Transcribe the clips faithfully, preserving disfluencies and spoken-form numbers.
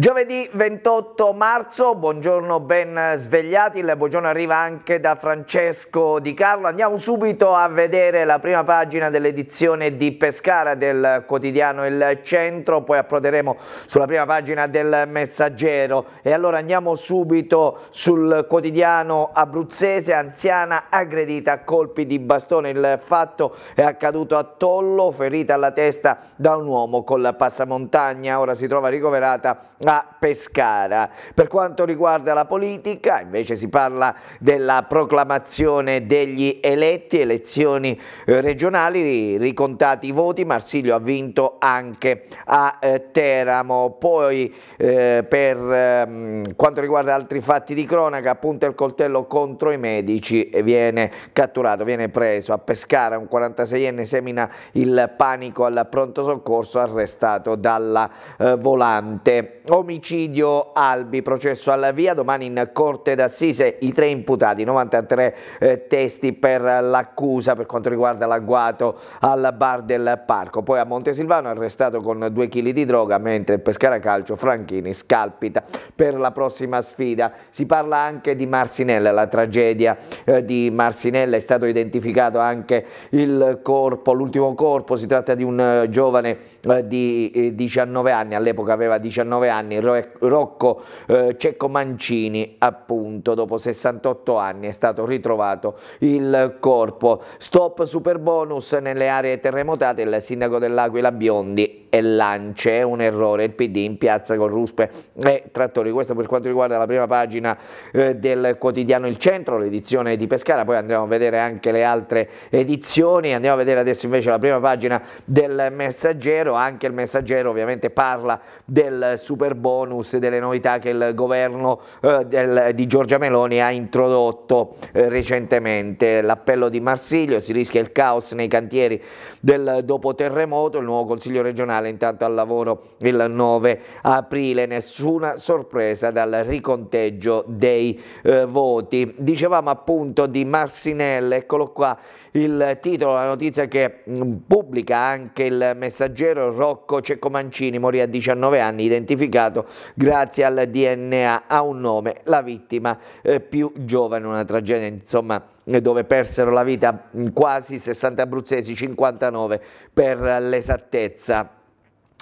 Giovedì ventotto marzo, buongiorno, ben svegliati, il buongiorno arriva anche da Francesco Di Carlo. Andiamo subito a vedere la prima pagina dell'edizione di Pescara del quotidiano Il Centro, poi approderemo sulla prima pagina del Messaggero. E allora andiamo subito sul quotidiano abruzzese, anziana aggredita a colpi di bastone, il fatto è accaduto a Tollo, ferita alla testa da un uomo col passamontagna, ora si trova ricoverata a Pescara. Per quanto riguarda la politica, invece si parla della proclamazione degli eletti, elezioni regionali, ricontati i voti, Marsilio ha vinto anche a eh, Teramo. Poi eh, per eh, quanto riguarda altri fatti di cronaca, appunto il coltello contro i medici viene catturato, viene preso a Pescara, un quarantaseienne semina il panico al pronto soccorso, arrestato dalla eh, volante. Omicidio Albi, processo alla via, domani in corte d'assise i tre imputati, novantatré eh, testi per l'accusa per quanto riguarda l'agguato al bar del parco. Poi a Montesilvano arrestato con due chili di droga, mentre il Pescara Calcio Franchini scalpita per la prossima sfida. Si parla anche di Marcinelle, la tragedia eh, di Marcinelle, è stato identificato anche il corpo, l'ultimo corpo, si tratta di un eh, giovane eh, di eh, diciannove anni, all'epoca aveva diciannove anni. Anni, Rocco eh, Ceccomancini, appunto, dopo sessantotto anni è stato ritrovato il corpo. Stop super bonus nelle aree terremotate, il sindaco dell'Aquila Biondi e Lance, è un errore, il P D in piazza con ruspe e trattori. Questo per quanto riguarda la prima pagina eh, del quotidiano Il Centro, l'edizione di Pescara, poi andremo a vedere anche le altre edizioni. Andiamo a vedere adesso invece la prima pagina del Messaggero, anche il Messaggero ovviamente parla del super bonus, delle novità che il governo eh, del, di Giorgia Meloni ha introdotto eh, recentemente. L'appello di Marsilio, si rischia il caos nei cantieri del dopo terremoto, il nuovo consiglio regionale intanto al lavoro il nove aprile, nessuna sorpresa dal riconteggio dei eh, voti. Dicevamo appunto di Marcinelle, eccolo qua il titolo, la notizia che mh, pubblica anche il Messaggero. Rocco Ceccomancini morì a diciannove anni, identificato grazie al D N A, ha un nome, la vittima eh, più giovane, una tragedia insomma dove persero la vita quasi sessanta abruzzesi, cinquantanove per l'esattezza.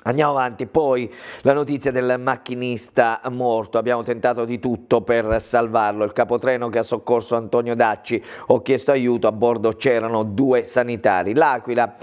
Andiamo avanti, poi la notizia del macchinista morto, abbiamo tentato di tutto per salvarlo, il capotreno che ha soccorso Antonio Dacci, ho chiesto aiuto, a bordo c'erano due sanitari. L'Aquila,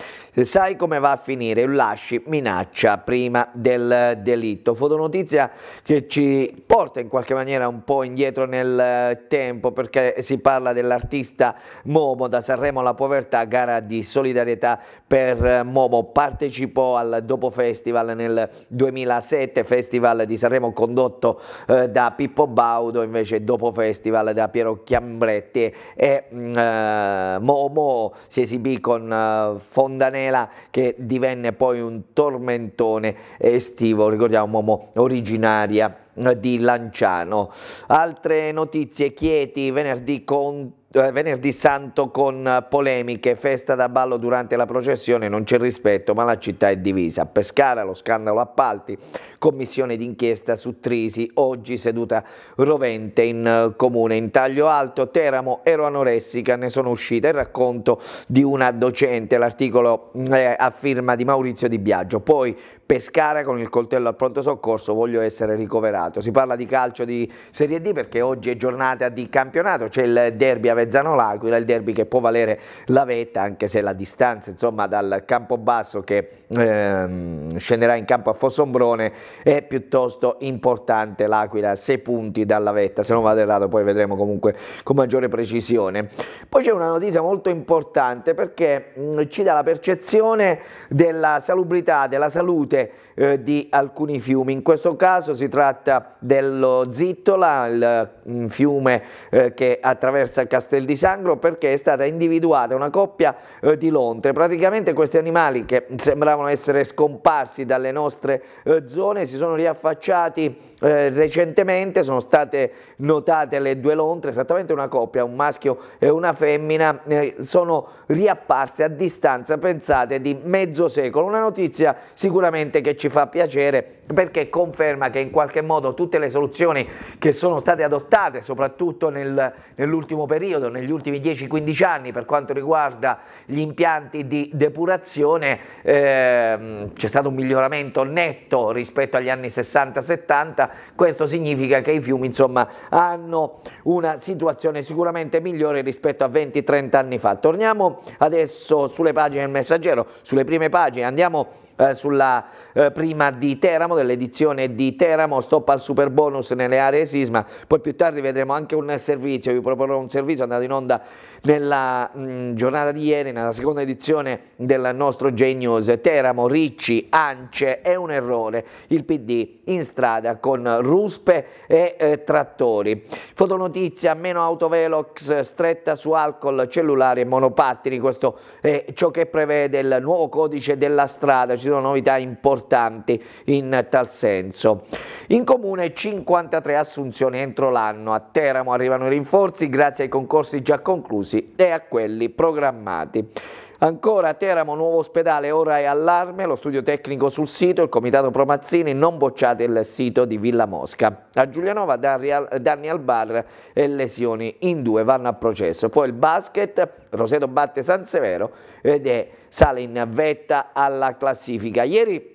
sai come va a finire, un lasci minaccia prima del delitto. Fotonotizia che ci porta in qualche maniera un po' indietro nel tempo, perché si parla dell'artista Momo, da Sanremo alla povertà, gara di solidarietà per Momo, partecipò al dopo festival nel duemilasette, festival di Sanremo condotto eh, da Pippo Baudo, invece dopo festival da Piero Chiambretti, e eh, Momo si esibì con eh, Fondanella, che divenne poi un tormentone estivo. Ricordiamo Momo, originaria di Lanciano. Altre notizie, Chieti, venerdì con Venerdì Santo con polemiche, festa da ballo durante la processione, non c'è rispetto ma la città è divisa. Pescara, lo scandalo appalti, commissione d'inchiesta su Trisi, oggi seduta rovente in comune. In taglio alto, Teramo, ero anoressica, ne sono uscita, il racconto di una docente, l'articolo eh, a firma di Maurizio Di Biagio. Poi Pescara con il coltello al pronto soccorso, voglio essere ricoverato. Si parla di calcio di Serie D perché oggi è giornata di campionato, c'è il derby Avezzano-L'Aquila, il derby che può valere la vetta, anche se la distanza insomma dal Campobasso che ehm, scenderà in campo a Fossombrone è piuttosto importante. L'Aquila sei punti dalla vetta, se non vado errato poi vedremo comunque con maggiore precisione. Poi c'è una notizia molto importante perché mh, ci dà la percezione della salubrità, della salute eh, di alcuni fiumi. In questo caso si tratta dello Zittola, il mh, fiume eh, che attraversa Castel Castel di Sangro, perché è stata individuata una coppia eh, di lontre. Praticamente questi animali che sembravano essere scomparsi dalle nostre eh, zone si sono riaffacciati eh, recentemente, sono state notate le due lontre, esattamente una coppia, un maschio e una femmina, eh, sono riapparse a distanza, pensate, di mezzo secolo. Una notizia sicuramente che ci fa piacere, perché conferma che in qualche modo tutte le soluzioni che sono state adottate, soprattutto nel, nell'ultimo periodo, negli ultimi dieci quindici anni, per quanto riguarda gli impianti di depurazione, eh, c'è stato un miglioramento netto rispetto agli anni sessanta settanta, questo significa che i fiumi, insomma, hanno una situazione sicuramente migliore rispetto a venti trenta anni fa. Torniamo adesso sulle pagine del Messaggero, sulle prime pagine, andiamo Eh, sulla eh, prima di Teramo, dell'edizione di Teramo, stop al super bonus nelle aree sisma, poi più tardi vedremo anche un servizio, vi proporrò un servizio andato in onda nella mh, giornata di ieri, nella seconda edizione del nostro J-News. Teramo, Ricci, Ance, è un errore, il P D in strada con ruspe e eh, trattori. Fotonotizia, meno autovelox, stretta su alcol, cellulari e monopattini, questo è ciò che prevede il nuovo codice della strada. Ci sono novità importanti in tal senso. In comune cinquantatré assunzioni entro l'anno, a Teramo arrivano i rinforzi grazie ai concorsi già conclusi e a quelli programmati. Ancora a Teramo, nuovo ospedale, ora è allarme, lo studio tecnico sul sito, il comitato Promazzini, non bocciate il sito di Villa Mosca. A Giulianova danni al bar e lesioni in due, vanno a processo. Poi il basket, Roseto batte San Severo ed è sale in vetta alla classifica. Ieri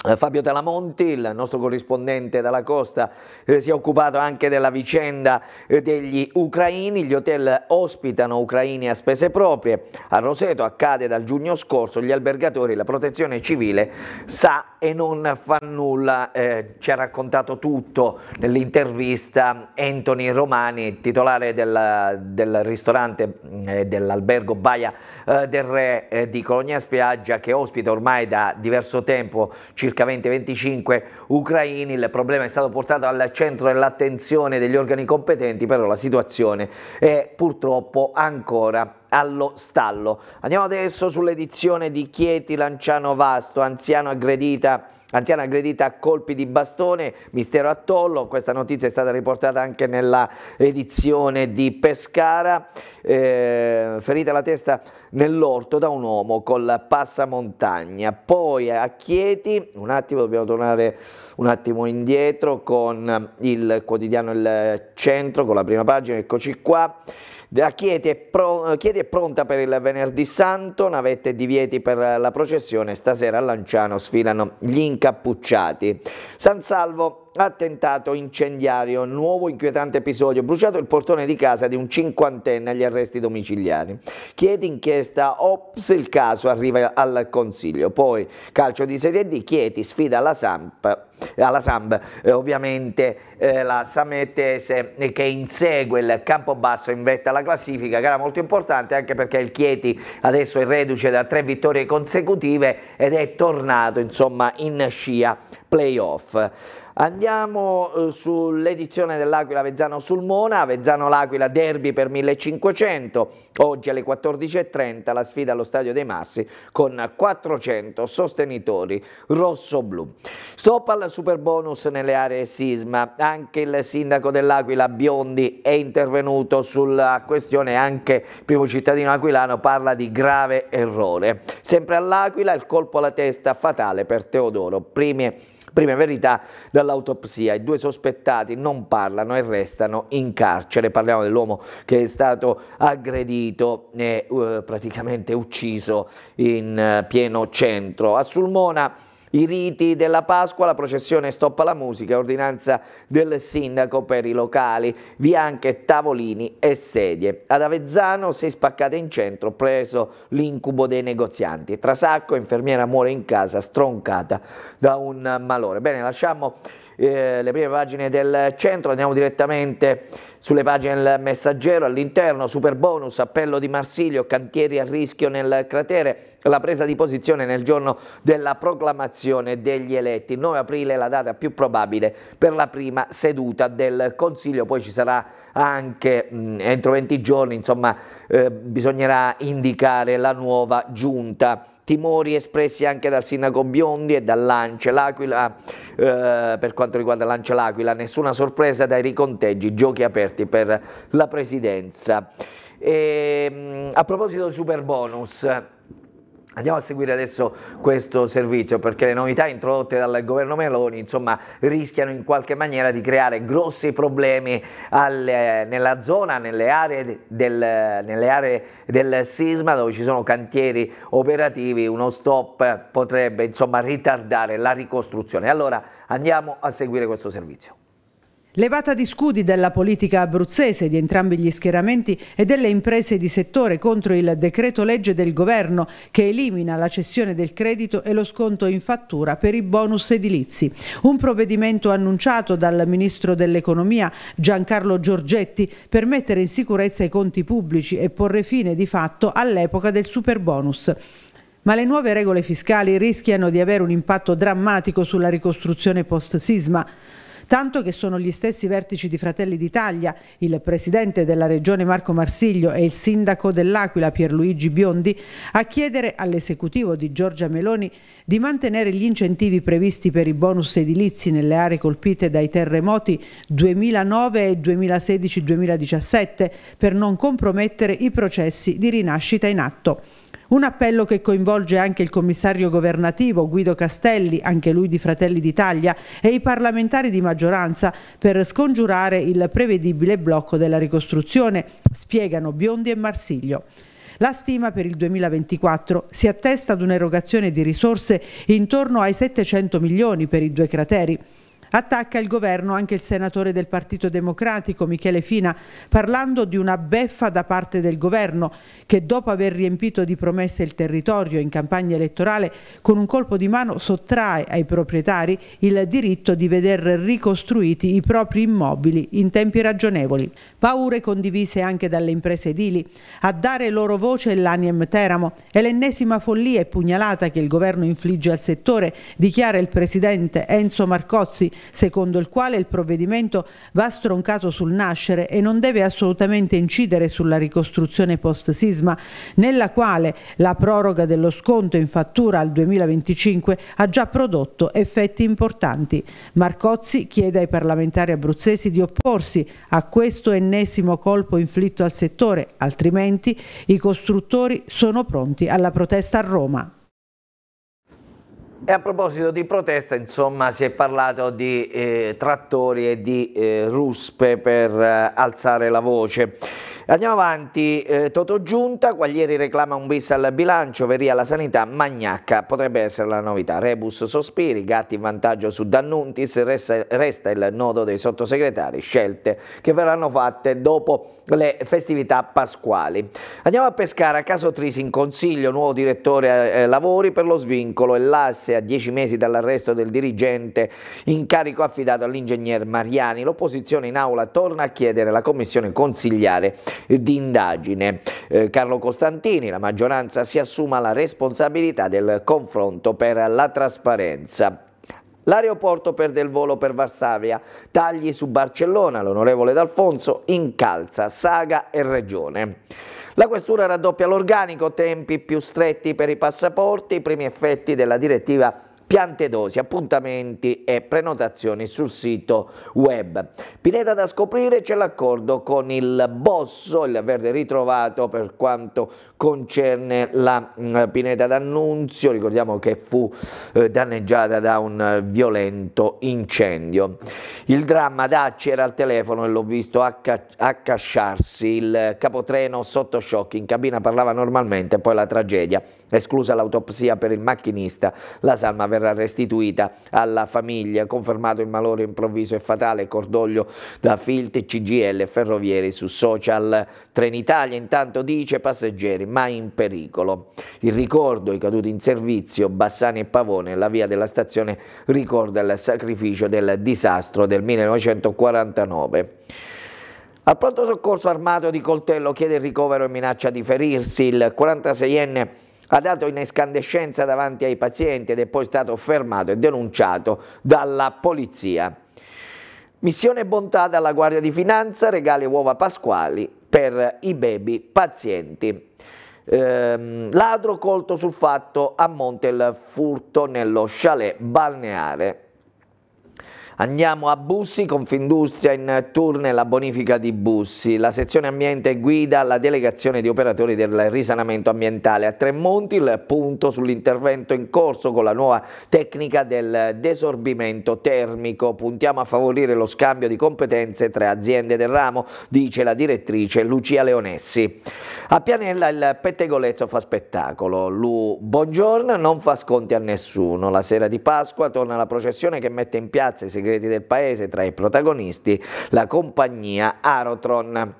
Fabio Talamonti, il nostro corrispondente dalla costa, eh, si è occupato anche della vicenda eh, degli ucraini. Gli hotel ospitano ucraini a spese proprie. A Roseto accade dal giugno scorso, gli albergatori, la protezione civile sa e non fa nulla. Eh, ci ha raccontato tutto nell'intervista Anthony Romani, titolare del, del ristorante eh, dell'albergo Baia eh, del Re eh, di Colonia Spiaggia, che ospita ormai da diverso tempo circa venti venticinque ucraini. Il problema è stato portato al centro dell'attenzione degli organi competenti, però la situazione è purtroppo ancora allo stallo. Andiamo adesso sull'edizione di Chieti, Lanciano, Vasto, anziano aggredita, anziana aggredita a colpi di bastone, mistero a Tollo. Questa notizia è stata riportata anche nella edizione di Pescara. Eh, ferita la testa nell'orto da un uomo col passamontagna. Poi a Chieti, un attimo, dobbiamo tornare un attimo indietro con il quotidiano Il Centro, con la prima pagina, eccoci qua. A Chieti è, pro, Chieti è pronta per il venerdì santo, navette e divieti per la processione, stasera a Lanciano sfilano gli incappucciati. San Salvo, attentato incendiario, nuovo inquietante episodio, bruciato il portone di casa di un cinquantenne, agli arresti domiciliari. Chieti, inchiesta Ops, il caso arriva al Consiglio. Poi calcio di Serie D, Chieti sfida alla Samb, alla Samb eh, ovviamente eh, la Samettese che insegue il Campobasso in vetta alla classifica, gara molto importante anche perché il Chieti adesso è reduce da tre vittorie consecutive ed è tornato insomma in scia playoff. Andiamo sull'edizione dell'Aquila, Avezzano, Sulmona. Avezzano, L'Aquila, derby per millecinquecento, oggi alle quattordici e trenta la sfida allo stadio dei Marsi con quattrocento sostenitori rosso-blu. Stop al super bonus nelle aree sisma, anche il sindaco dell'Aquila Biondi è intervenuto sulla questione, anche il primo cittadino aquilano parla di grave errore. Sempre all'Aquila, il colpo alla testa fatale per Teodoro, prime Prime verità dall'autopsia, i due sospettati non parlano e restano in carcere. Parliamo dell'uomo che è stato aggredito e eh, praticamente ucciso in eh, pieno centro. A Sulmona i riti della Pasqua, la processione stoppa la musica, ordinanza del sindaco per i locali, via anche tavolini e sedie. Ad Avezzano, sei spaccate in centro, preso l'incubo dei negozianti. Trasacco, infermiera muore in casa stroncata da un malore. Bene, lasciamo eh, le prime pagine del Centro, andiamo direttamente sulle pagine del Messaggero. All'interno, super bonus, appello di Marsilio, cantieri a rischio nel cratere, la presa di posizione nel giorno della proclamazione degli eletti, nove aprile è la data più probabile per la prima seduta del Consiglio, poi ci sarà anche mh, entro venti giorni, insomma eh, bisognerà indicare la nuova giunta. Timori espressi anche dal sindaco Biondi e dall'Ance L'Aquila, eh, per quanto riguarda l'Ance L'Aquila, nessuna sorpresa dai riconteggi, giochi aperti per la presidenza. E, a proposito del super bonus, Andiamo a seguire adesso questo servizio, perché le novità introdotte dal governo Meloni insomma rischiano in qualche maniera di creare grossi problemi alle, nella zona, nelle aree, del, nelle aree del sisma dove ci sono cantieri operativi. Uno stop potrebbe insomma ritardare la ricostruzione. Allora andiamo a seguire questo servizio. Levata di scudi della politica abruzzese, di entrambi gli schieramenti e delle imprese di settore contro il decreto legge del governo che elimina la cessione del credito e lo sconto in fattura per i bonus edilizi. Un provvedimento annunciato dal ministro dell'economia Giancarlo Giorgetti per mettere in sicurezza i conti pubblici e porre fine di fatto all'epoca del superbonus. Ma le nuove regole fiscali rischiano di avere un impatto drammatico sulla ricostruzione post-sisma. Tanto che sono gli stessi vertici di Fratelli d'Italia, il presidente della regione Marco Marsilio e il sindaco dell'Aquila Pierluigi Biondi, a chiedere all'esecutivo di Giorgia Meloni di mantenere gli incentivi previsti per i bonus edilizi nelle aree colpite dai terremoti duemilanove e duemilasedici duemiladiciassette per non compromettere i processi di rinascita in atto. Un appello che coinvolge anche il commissario governativo Guido Castelli, anche lui di Fratelli d'Italia, e i parlamentari di maggioranza per scongiurare il prevedibile blocco della ricostruzione, spiegano Biondi e Marsilio. La stima per il duemilaventiquattro si attesta ad un'erogazione di risorse intorno ai settecento milioni per i due crateri. Attacca il governo anche il senatore del Partito Democratico Michele Fina, parlando di una beffa da parte del governo che, dopo aver riempito di promesse il territorio in campagna elettorale, con un colpo di mano sottrae ai proprietari il diritto di veder ricostruiti i propri immobili in tempi ragionevoli. Paure condivise anche dalle imprese edili. A dare loro voce l'Aniem Teramo. È l'ennesima follia e pugnalata che il governo infligge al settore, dichiara il presidente Enzo Marcozzi, secondo il quale il provvedimento va stroncato sul nascere e non deve assolutamente incidere sulla ricostruzione post-sisma, nella quale la proroga dello sconto in fattura al duemilaventicinque ha già prodotto effetti importanti. Marcozzi chiede ai parlamentari abruzzesi di opporsi a questo ennesimo colpo inflitto al settore, altrimenti i costruttori sono pronti alla protesta a Roma. E a proposito di protesta, insomma, si è parlato di eh, trattori e di eh, ruspe per eh, alzare la voce. Andiamo avanti, eh, Toto Giunta, Quaglieri reclama un bis al bilancio, Veria alla sanità, Magnacca potrebbe essere la novità. Rebus sospiri, Gatti in vantaggio su D'Annuntis, resta, resta il nodo dei sottosegretari, scelte che verranno fatte dopo le festività pasquali. Andiamo a Pescara, caso Trisi in consiglio, nuovo direttore eh, lavori per lo svincolo e l'asse a dieci mesi dall'arresto del dirigente, incarico affidato all'ingegner Mariani. L'opposizione in aula torna a chiedere la commissione consigliare di indagine. Eh, Carlo Costantini, la maggioranza si assuma la responsabilità del confronto per la trasparenza. L'aeroporto perde il volo per Varsavia, tagli su Barcellona, l'onorevole D'Alfonso incalza Saga e Regione. La questura raddoppia l'organico, tempi più stretti per i passaporti, i primi effetti della direttiva piante dosi, appuntamenti e prenotazioni sul sito web. Pineta da scoprire, c'è l'accordo con il Bosso, il verde ritrovato per quanto concerne la pineta d'Annunzio, ricordiamo che fu eh, danneggiata da un violento incendio. Il dramma, Dacci era al telefono e l'ho visto accasciarsi, il capotreno sotto shock, in cabina parlava normalmente, poi la tragedia, esclusa l'autopsia per il macchinista, la salma veramente verrà restituita alla famiglia, confermato il malore improvviso e fatale, cordoglio da Filt, C G I L e Ferrovieri su social. Trenitalia intanto dice passeggeri mai in pericolo. Il ricordo, i caduti in servizio, Bassani e Pavone, la via della stazione ricorda il sacrificio del disastro del millenovecentoquarantanove. Al pronto soccorso armato di coltello chiede il ricovero e minaccia di ferirsi, il quarantaseienne ha dato in escandescenza davanti ai pazienti ed è poi stato fermato e denunciato dalla polizia. Missione bontà dalla Guardia di Finanza, regali uova pasquali per i baby pazienti. Ehm, ladro colto sul fatto, a monte il furto nello chalet balneare. Andiamo a Bussi, Confindustria in turno la bonifica di Bussi, la sezione ambiente guida la delegazione di operatori del risanamento ambientale. A Tremonti il punto sull'intervento in corso con la nuova tecnica del desorbimento termico. Puntiamo a favorire lo scambio di competenze tra aziende del ramo, dice la direttrice Lucia Leonessi. A Pianella il pettegolezzo fa spettacolo, Lu Buongiorno non fa sconti a nessuno. La sera di Pasqua torna la processione che mette in piazza i segreti del paese, tra i protagonisti la compagnia Arotron.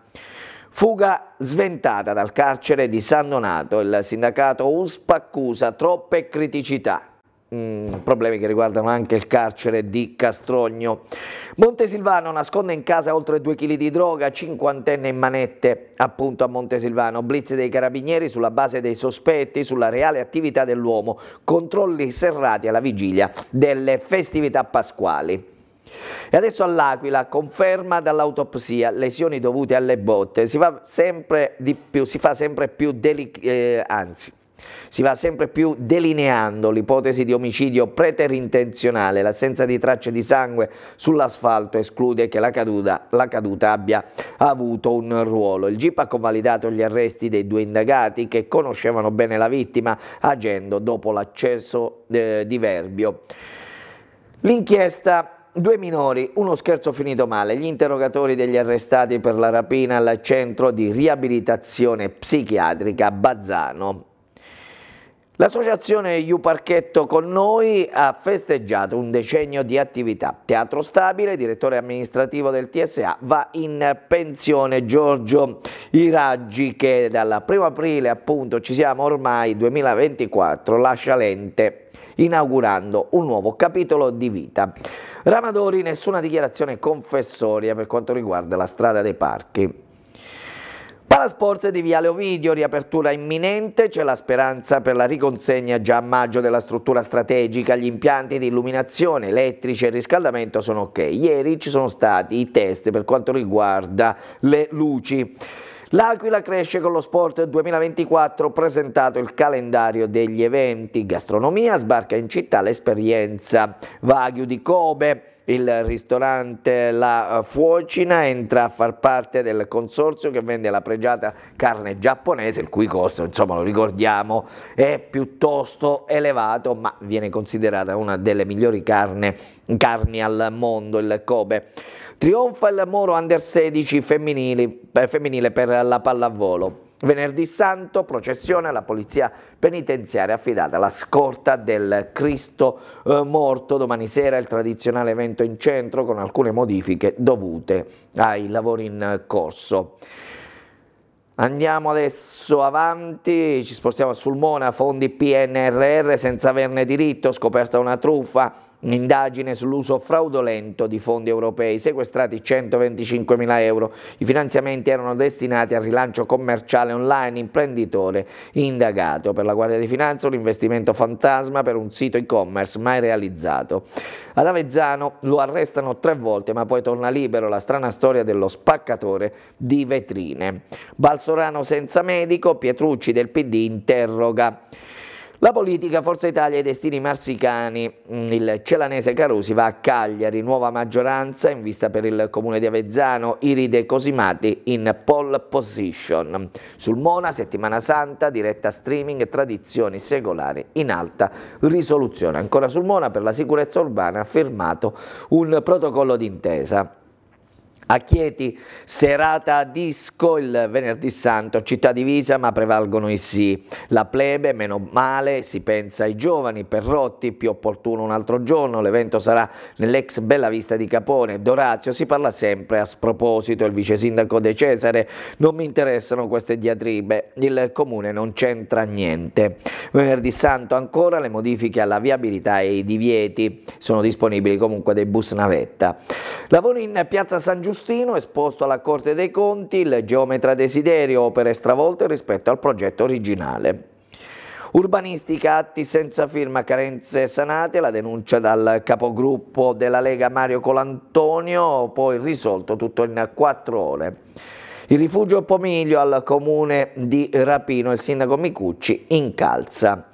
Fuga sventata dal carcere di San Donato, il sindacato U S P accusa troppe criticità. Mm, problemi che riguardano anche il carcere di Castrogno. Montesilvano nasconde in casa oltre due chili di droga, cinquantenne in manette appunto a Montesilvano. Blitz dei carabinieri sulla base dei sospetti sulla reale attività dell'uomo, controlli serrati alla vigilia delle festività pasquali. E adesso all'Aquila, conferma dall'autopsia, lesioni dovute alle botte. Si fa sempre di più, si fa sempre più delicato, eh, anzi Si va sempre più delineando l'ipotesi di omicidio preterintenzionale. L'assenza di tracce di sangue sull'asfalto esclude che la caduta, la caduta abbia avuto un ruolo. Il G I P ha convalidato gli arresti dei due indagati che conoscevano bene la vittima, agendo dopo l'accesso eh, diverbio. L'inchiesta: due minori, uno scherzo finito male. Gli interrogatori degli arrestati per la rapina al centro di riabilitazione psichiatrica Bazzano. L'associazione Iuparchetto con noi ha festeggiato un decennio di attività. Teatro Stabile, direttore amministrativo del T S A, va in pensione Giorgio Iraggi, che dal primo aprile, appunto, ci siamo ormai, duemilaventiquattro, lascia l'ente, inaugurando un nuovo capitolo di vita. Ramadori, nessuna dichiarazione confessoria per quanto riguarda la strada dei parchi. Palasport di Viale Ovidio, riapertura imminente, c'è la speranza per la riconsegna già a maggio della struttura strategica. Gli impianti di illuminazione, elettrici e riscaldamento sono ok. Ieri ci sono stati i test per quanto riguarda le luci. L'Aquila cresce con lo sport duemilaventiquattro, presentato il calendario degli eventi. Gastronomia, sbarca in città l'esperienza Wagyu di Kobe. Il ristorante La Fuocina entra a far parte del consorzio che vende la pregiata carne giapponese, il cui costo, insomma, lo ricordiamo, è piuttosto elevato, ma viene considerata una delle migliori carne, carni al mondo, il Kobe. Trionfa il Moro under sedici femminili, eh, femminile per la pallavolo. Venerdì Santo, processione, alla polizia penitenziaria affidata la scorta del Cristo eh, morto. Domani sera il tradizionale evento in centro con alcune modifiche dovute ai lavori in corso. Andiamo adesso avanti, ci spostiamo a Sulmona, fondi P N R R senza averne diritto, scoperta una truffa. Un'indagine sull'uso fraudolento di fondi europei, sequestrati centoventicinquemila euro, i finanziamenti erano destinati al rilancio commerciale online, imprenditore indagato. Per la Guardia di Finanza un investimento fantasma per un sito e-commerce mai realizzato. Ad Avezzano lo arrestano tre volte ma poi torna libero, la strana storia dello spaccatore di vetrine. Balsorano senza medico, Pietrucci del P D interroga. La politica, Forza Italia e i destini marsicani, il celanese Carusi va a Cagliari, nuova maggioranza in vista per il comune di Avezzano, Iride Cosimati in pole position. Sulmona, settimana santa, diretta streaming, tradizioni secolari in alta risoluzione. Ancora Sulmona, per la sicurezza urbana ha firmato un protocollo d'intesa. A Chieti, serata a disco il venerdì santo, città divisa ma prevalgono i sì. La plebe, meno male, si pensa ai giovani, Perrotti, più opportuno un altro giorno, l'evento sarà nell'ex Bellavista di Capone. D'Orazio, si parla sempre a sproposito, il vice sindaco De Cesare, non mi interessano queste diatribe, il comune non c'entra niente. Venerdì santo ancora le modifiche alla viabilità e i divieti, sono disponibili comunque dei bus navetta. Lavori in piazza San Giusto esposto alla Corte dei Conti, il geometra Desiderio, opere stravolte rispetto al progetto originale. Urbanistica, atti senza firma, carenze sanate, la denuncia dal capogruppo della Lega Mario Colantonio, poi risolto tutto in quattro ore. Il rifugio Pomiglio al comune di Rapino, il sindaco Micucci incalza.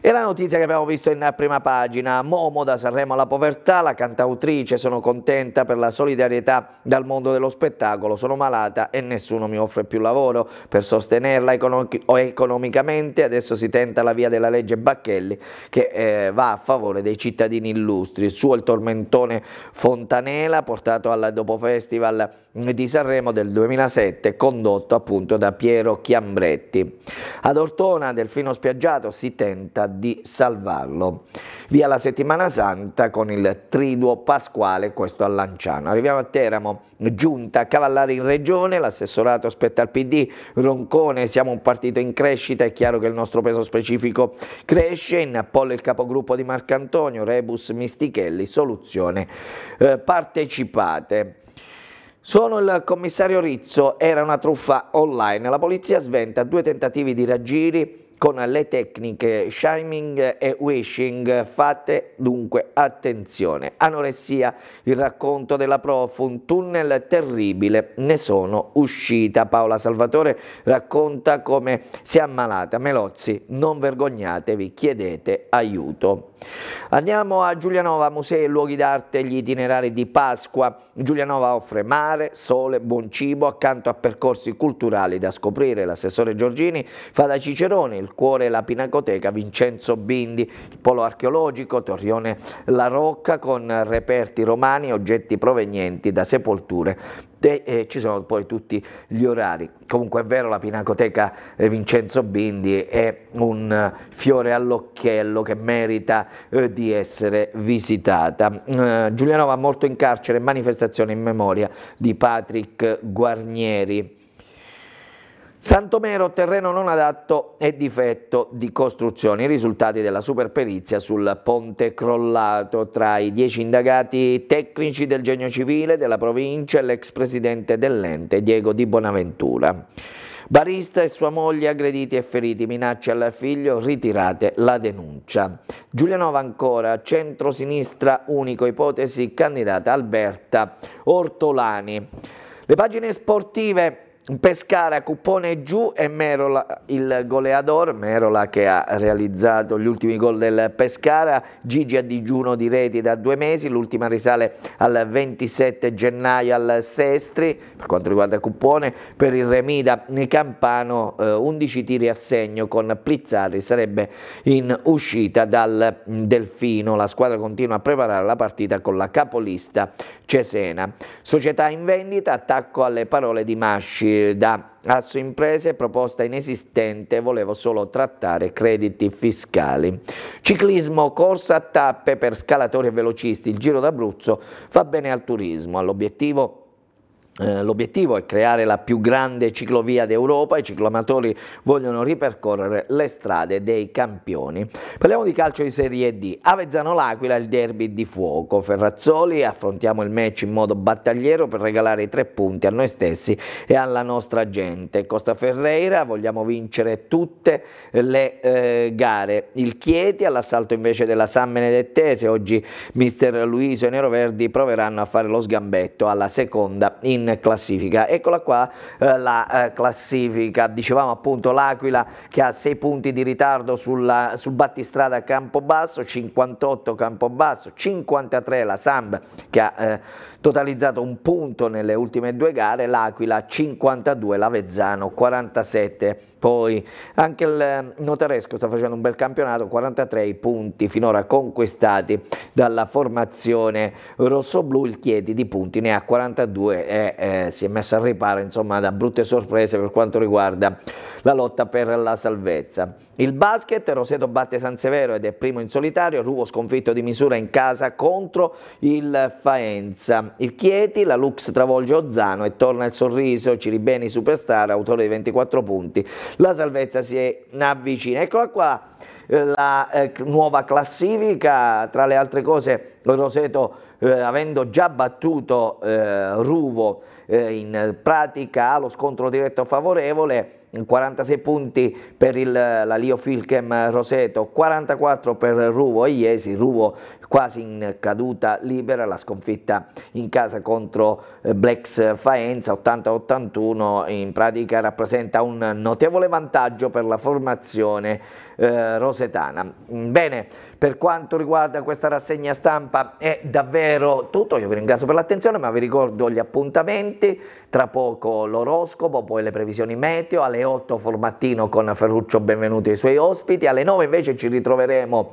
E la notizia che abbiamo visto in prima pagina, Momo da Sanremo alla povertà, la cantautrice: sono contenta per la solidarietà dal mondo dello spettacolo, sono malata e nessuno mi offre più lavoro. Per sostenerla econom- economicamente adesso si tenta la via della legge Bacchelli che eh, va a favore dei cittadini illustri. Suo il tormentone Fondanella portato al dopo festival di Sanremo del duemilasette, condotto appunto da Piero Chiambretti. Ad Ortona delfino spiaggiato, si tenta di salvarlo. Via la settimana santa con il triduo pasquale, questo a Lanciano. Arriviamo a Teramo, giunta a cavallare in regione, l'assessorato spetta al P D, Roncone: siamo un partito in crescita, è chiaro che il nostro peso specifico cresce, in Apollo il capogruppo di Marcantonio, rebus Mistichelli, soluzione eh, partecipate. Sono il commissario Rizzo, era una truffa online, la polizia sventa due tentativi di raggiri con le tecniche shaming e wishing. Fate dunque attenzione. Anoressia, il racconto della prof, un tunnel terribile, ne sono uscita. Paola Salvatore racconta come si è ammalata. Melozzi: non vergognatevi, chiedete aiuto. Andiamo a Giulianova, musei e luoghi d'arte, gli itinerari di Pasqua. Giulianova offre mare, sole, buon cibo, accanto a percorsi culturali da scoprire. L'assessore Giorgini fa da Cicerone, il cuore e la Pinacoteca Vincenzo Bindi, il polo archeologico Torrione La Rocca con reperti romani, oggetti provenienti da sepolture, e eh, ci sono poi tutti gli orari. Comunque è vero, la Pinacoteca Vincenzo Bindi è un fiore all'occhiello che merita eh, di essere visitata. eh, Giulianova, morto in carcere, manifestazione in memoria di Patrick Guarnieri. Santomero, terreno non adatto e difetto di costruzione, i risultati della superperizia sul ponte crollato. Tra i dieci indagati tecnici del Genio Civile della provincia e l'ex presidente dell'ente Diego Di Bonaventura. Barista e sua moglie aggrediti e feriti, minacce al figlio, ritirate la denuncia. Giulianova ancora, centro-sinistra unico, ipotesi candidata Alberta Ortolani. Le pagine sportive. Pescara, Cuppone giù e Merola il goleador, Merola che ha realizzato gli ultimi gol del Pescara. Gigi a digiuno di reti da due mesi, l'ultima risale al ventisette gennaio al Sestri. Per quanto riguarda Cuppone, per il Remida Campano eh, undici tiri a segno con Plizzarri, sarebbe in uscita dal Delfino. La squadra continua a preparare la partita con la capolista Cesena. Società in vendita, attacco alle parole di Masci da Asso Imprese: proposta inesistente, volevo solo trattare crediti fiscali. Ciclismo, corsa a tappe per scalatori e velocisti, il Giro d'Abruzzo fa bene al turismo, all'obiettivo L'obiettivo è creare la più grande ciclovia d'Europa, i cicloamatori vogliono ripercorrere le strade dei campioni. Parliamo di calcio di Serie D, Avezzano-L'Aquila, il derby di fuoco. Ferrazzoli: affrontiamo il match in modo battagliero per regalare i tre punti a noi stessi e alla nostra gente. Costa Ferreira: vogliamo vincere tutte le eh, gare. Il Chieti all'assalto invece della San Benedettese, oggi mister Luiso e i neroverdi proveranno a fare lo sgambetto alla seconda in classifica. Eccola qua eh, la eh, classifica. Dicevamo appunto l'Aquila che ha sei punti di ritardo sulla, sul battistrada Campobasso, cinquantotto Campobasso, cinquantatré la Samb che ha eh, totalizzato un punto nelle ultime due gare, l'Aquila cinquantadue, l'Avezzano quarantasette. Poi anche il Notaresco sta facendo un bel campionato, quarantatré i punti finora conquistati dalla formazione rossoblu. Il Chieti di punti ne ha quarantadue e eh, si è messo al riparo insomma da brutte sorprese per quanto riguarda la lotta per la salvezza. Il basket, Roseto batte San Severo ed è primo in solitario, Ruvo sconfitto di misura in casa contro il Faenza. Il Chieti, la Lux travolge Ozzano e torna il sorriso, Ciribeni superstar, autore di ventiquattro punti. La salvezza si avvicina. Eccola qua la eh, nuova classifica. Tra le altre cose Roseto, eh, avendo già battuto eh, Ruvo eh, in pratica allo scontro diretto favorevole, quarantasei punti per il, la Lio Filchem Roseto, quarantaquattro per Ruvo e Iesi, Ruvo quasi in caduta libera, la sconfitta in casa contro Blex Faenza ottanta a ottantuno in pratica rappresenta un notevole vantaggio per la formazione eh, rosetana. Bene, per quanto riguarda questa rassegna stampa è davvero tutto, io vi ringrazio per l'attenzione, ma vi ricordo gli appuntamenti, tra poco l'oroscopo, poi le previsioni meteo, alle otto Formattino con Ferruccio Benvenuti e i suoi ospiti, alle nove invece ci ritroveremo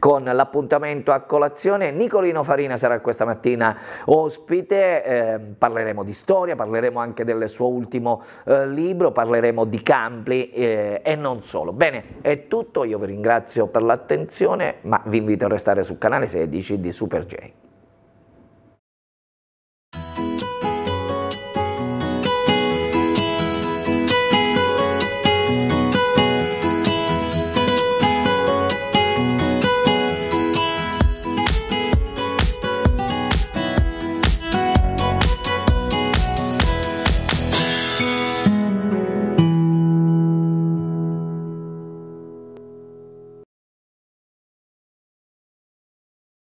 con l'appuntamento a colazione, Nicolino Farina sarà questa mattina ospite, eh, parleremo di storia, parleremo anche del suo ultimo eh, libro, parleremo di Campli eh, e non solo. Bene, è tutto, io vi ringrazio per l'attenzione, ma vi invito a restare sul canale sedici di Super J.